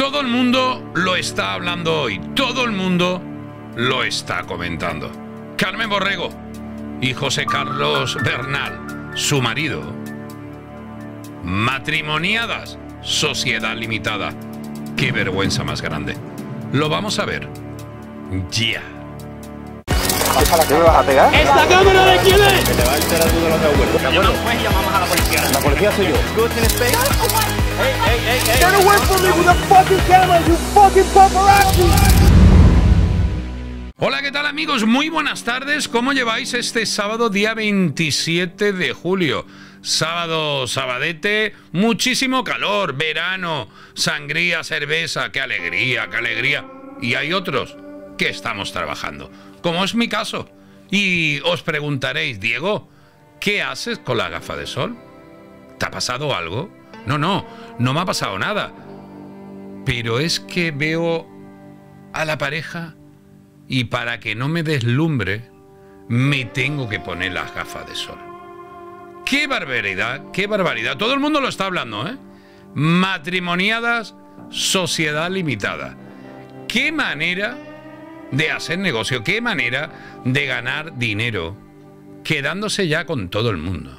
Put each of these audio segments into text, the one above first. Todo el mundo lo está hablando hoy. Todo el mundo lo está comentando. Carmen Borrego y José Carlos Bernal, su marido. Matrimoniadas, sociedad limitada. ¡Qué vergüenza más grande! Lo vamos a ver ya. ¿Qué me vas a pegar? ¿Esta cámara de quién es? Que te va a alterar tú de los abuelos. Llamamos al juez y llamamos a la policía. La policía soy yo. Hey, hey, hey, hey. Get away from me with the fucking camera, you fucking paparazzi. Hola, ¿qué tal, amigos? Muy buenas tardes. ¿Cómo lleváis este sábado, día 27 de julio? Sábado, sabadete, muchísimo calor, verano, sangría, cerveza, qué alegría, qué alegría. Y hay otros que estamos trabajando, como es mi caso. Y os preguntaréis, Diego, ¿qué haces con la gafa de sol? ¿Te ha pasado algo? No, no, no me ha pasado nada. Pero es que veo a la pareja... Y para que no me deslumbre, me tengo que poner las gafas de sol. ¡Qué barbaridad! ¡Qué barbaridad! Todo el mundo lo está hablando, ¿eh? Matrimoniadas, sociedad limitada. ¡Qué manera de hacer negocio! ¡Qué manera de ganar dinero! Quedándose ya con todo el mundo.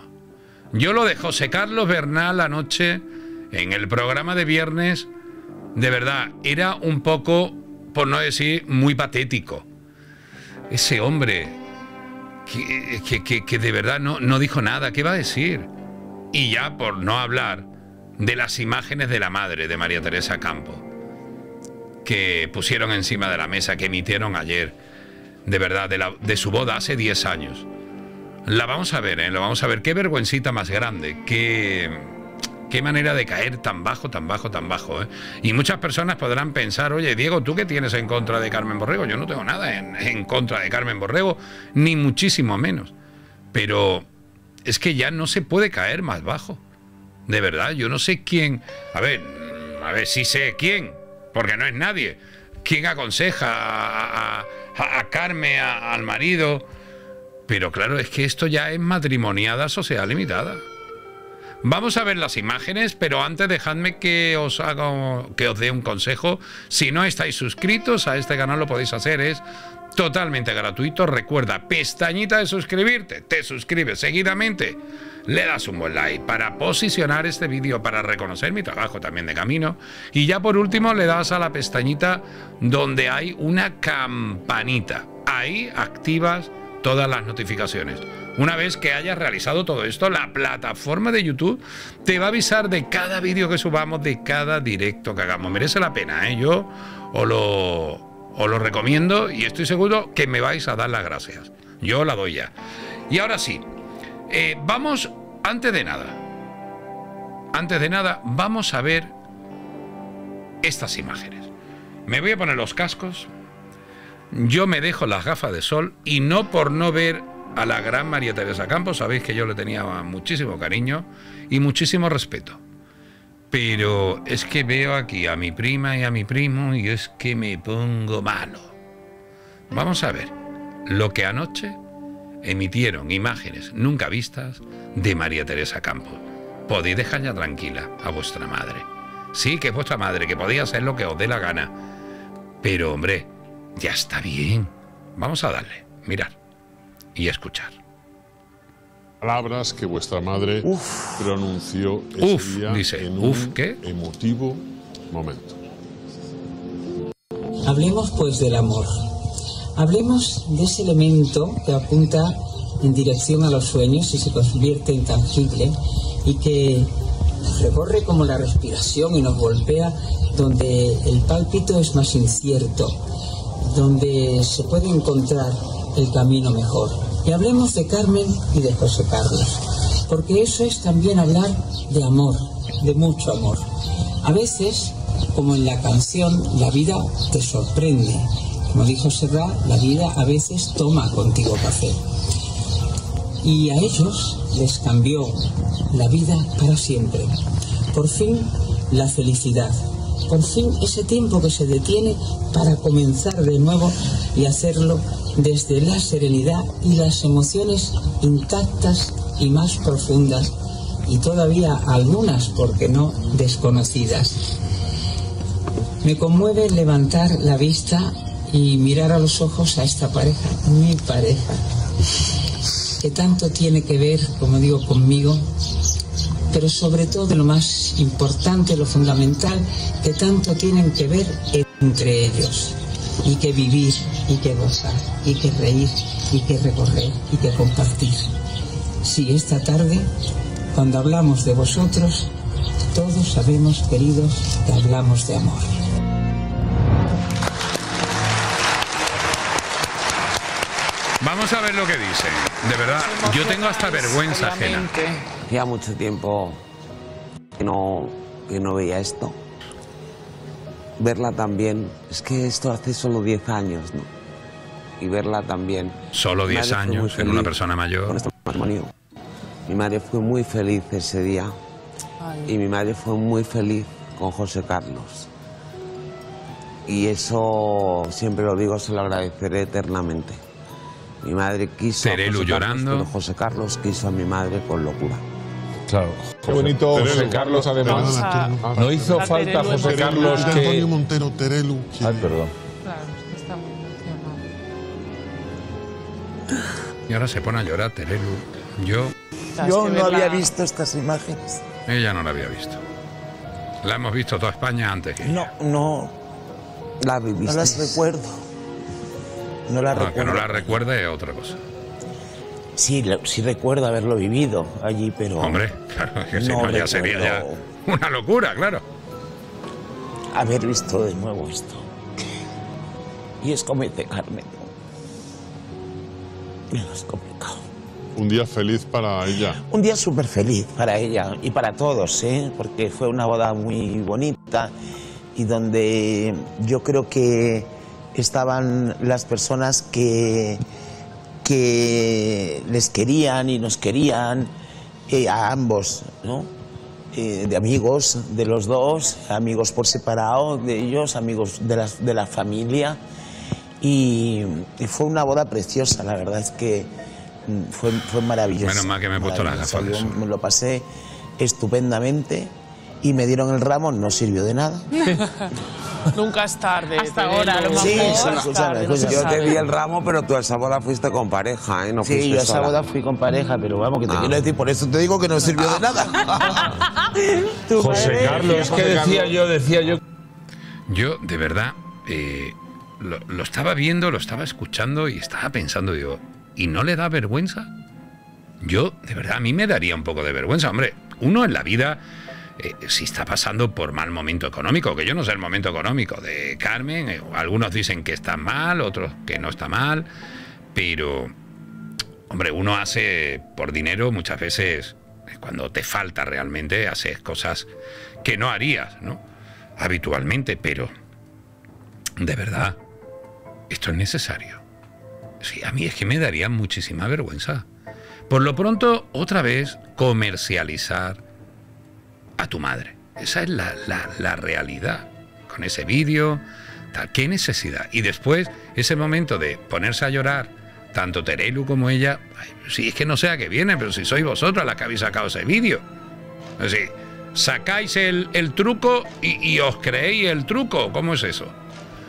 Yo lo de José Carlos Bernal anoche, en el programa de viernes, de verdad, era un poco... por no decir muy patético. Ese hombre que de verdad no dijo nada. ¿Qué va a decir? Y ya por no hablar de las imágenes de la madre de María Teresa Campos que pusieron encima de la mesa, que emitieron ayer, de verdad, de su boda hace 10 años. La vamos a ver, ¿eh? Lo vamos a ver. Qué vergüencita más grande. Qué manera de caer tan bajo, tan bajo, tan bajo, ¿eh? Y muchas personas podrán pensar, oye, Diego, ¿tú qué tienes en contra de Carmen Borrego? Yo no tengo nada en contra de Carmen Borrego, ni muchísimo menos. Pero es que ya no se puede caer más bajo. De verdad, yo no sé quién... A ver, sí sé quién, porque no es nadie. ¿Quién aconseja a Carmen, al marido? Pero claro, es que esto ya es matrimoniada sociedad limitada. Vamos a ver las imágenes, pero antes dejadme que os dé un consejo. Si no estáis suscritos a este canal, lo podéis hacer, es totalmente gratuito. Recuerda, pestañita de suscribirte, te suscribes seguidamente, le das un buen like para posicionar este vídeo, para reconocer mi trabajo también de camino. Y ya por último le das a la pestañita donde hay una campanita. Ahí activas todas las notificaciones. Una vez que hayas realizado todo esto, la plataforma de YouTube te va a avisar de cada vídeo que subamos, de cada directo que hagamos. Merece la pena, ¿eh? Yo os lo recomiendo y estoy seguro que me vais a dar las gracias. Yo la doy ya. Y ahora sí, vamos, antes de nada, vamos a ver estas imágenes. Me voy a poner los cascos. Yo me dejo las gafas de sol y no por no ver a la gran María Teresa Campos, sabéis que yo le tenía muchísimo cariño y muchísimo respeto. Pero es que veo aquí a mi prima y a mi primo y es que me pongo malo. Vamos a ver lo que anoche emitieron, imágenes nunca vistas de María Teresa Campos. Podéis dejar ya tranquila a vuestra madre. Sí, que es vuestra madre, que podéis hacer lo que os dé la gana. Pero hombre... ya está bien. Vamos a darle, mirar y escuchar. Palabras que vuestra madre pronunció ese día, dice, en un emotivo momento. Hablemos pues del amor. Hablemos de ese elemento que apunta en dirección a los sueños y se convierte en tangible y que recorre como la respiración y nos golpea donde el pálpito es más incierto, donde se puede encontrar el camino mejor. Y hablemos de Carmen y de José Carlos, porque eso es también hablar de amor, de mucho amor. A veces, como en la canción, la vida te sorprende. Como dijo Serrat, la vida a veces toma contigo café. Y a ellos les cambió la vida para siempre. Por fin, la felicidad. Por fin ese tiempo que se detiene para comenzar de nuevo y hacerlo desde la serenidad y las emociones intactas y más profundas y todavía algunas, porque no, desconocidas. Me conmueve levantar la vista y mirar a los ojos a esta pareja, mi pareja, que tanto tiene que ver, como digo, conmigo, pero sobre todo lo más importante, lo fundamental, que tanto tienen que ver entre ellos, y que vivir, y que gozar, y que reír, y que recorrer, y que compartir. Sí, esta tarde, cuando hablamos de vosotros, todos sabemos, queridos, que hablamos de amor. Vamos a ver lo que dice. De verdad, yo tengo hasta vergüenza ajena. Hacía mucho tiempo que no veía esto. Verla también. Es que esto hace solo 10 años, ¿no? Y verla también. Solo 10 años en una persona mayor. Con este matrimonio. Mi madre fue muy feliz ese día. Ay. Y mi madre fue muy feliz con José Carlos. Y eso, siempre lo digo, se lo agradeceré eternamente. Mi madre quiso a José llorando. Carlos, José Carlos quiso a mi madre con locura. Claro. Qué bonito José Carlos, además. No hizo falta José Carlos que... Antonio Montero, Terelu. Que... Ay, perdón. Claro, está muy emocionado. Y ahora se pone a llorar Terelu. Yo no había visto estas imágenes. Ella no la había visto. La hemos visto toda España antes que ella. No la vivisteis. No las recuerdo. No, que no la recuerde es otra cosa. Sí recuerdo haberlo vivido allí, pero... Hombre, claro, que si no, ya sería ya una locura, claro. Haber visto de nuevo esto. Y es como dice Carmen. Es complicado. Un día feliz para ella. Un día súper feliz para ella y para todos, ¿eh? Porque fue una boda muy bonita y donde yo creo que estaban las personas que les querían y nos querían, a ambos, ¿no? De amigos de los dos, amigos por separado de ellos, amigos de la familia. Y fue una boda preciosa, la verdad es que fue maravillosa. Menos mal que me he puesto las gafas de sol. Me lo pasé estupendamente y me dieron el ramo, no sirvió de nada. Nunca es tarde. Hasta ahora, lo más yo te di el ramo, pero tú a esa boda fuiste con pareja, ¿eh? No sí, yo a esa boda fui con pareja, pero vamos, que te quiero decir, por eso te digo que no sirvió de nada. José Carlos, ¿qué decía yo? Yo, de verdad, lo estaba viendo, lo estaba escuchando y estaba pensando, digo, ¿y no le da vergüenza? Yo, de verdad, a mí me daría un poco de vergüenza. Hombre, uno en la vida... si está pasando por mal momento económico, que yo no sé el momento económico de Carmen, algunos dicen que está mal, otros que no está mal, pero, hombre, uno hace por dinero muchas veces, cuando te falta realmente, haces cosas que no harías, ¿no? Habitualmente, pero, de verdad, esto es necesario. Sí, a mí es que me daría muchísima vergüenza. Por lo pronto, otra vez, comercializar a tu madre. Esa es la realidad. Con ese vídeo, tal, qué necesidad. Y después, ese momento de ponerse a llorar, tanto Terelu como ella, si es que no sé a qué viene, pero si sois vosotros las que habéis sacado ese vídeo. Así, sacáis el truco y os creéis el truco. ¿Cómo es eso?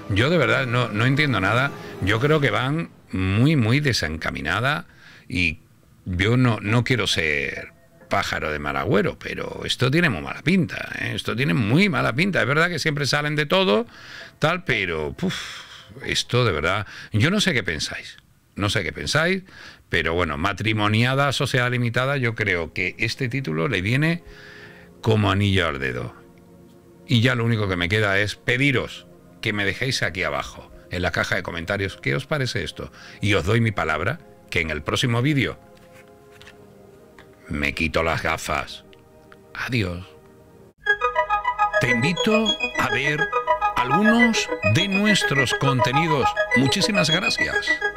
Yo de verdad no entiendo nada. Yo creo que van muy, muy desencaminadas y yo no quiero ser pájaro de mal agüero, pero esto tiene muy mala pinta, ¿eh? Esto tiene muy mala pinta. Es verdad que siempre salen de todo, tal, pero esto de verdad, yo no sé qué pensáis, pero bueno, Matrimoniada Sociedad Limitada, yo creo que este título le viene como anillo al dedo. Y ya lo único que me queda es pediros que me dejéis aquí abajo, en la caja de comentarios, ¿qué os parece esto? Y os doy mi palabra que en el próximo vídeo me quito las gafas. Adiós. Te invito a ver algunos de nuestros contenidos. Muchísimas gracias.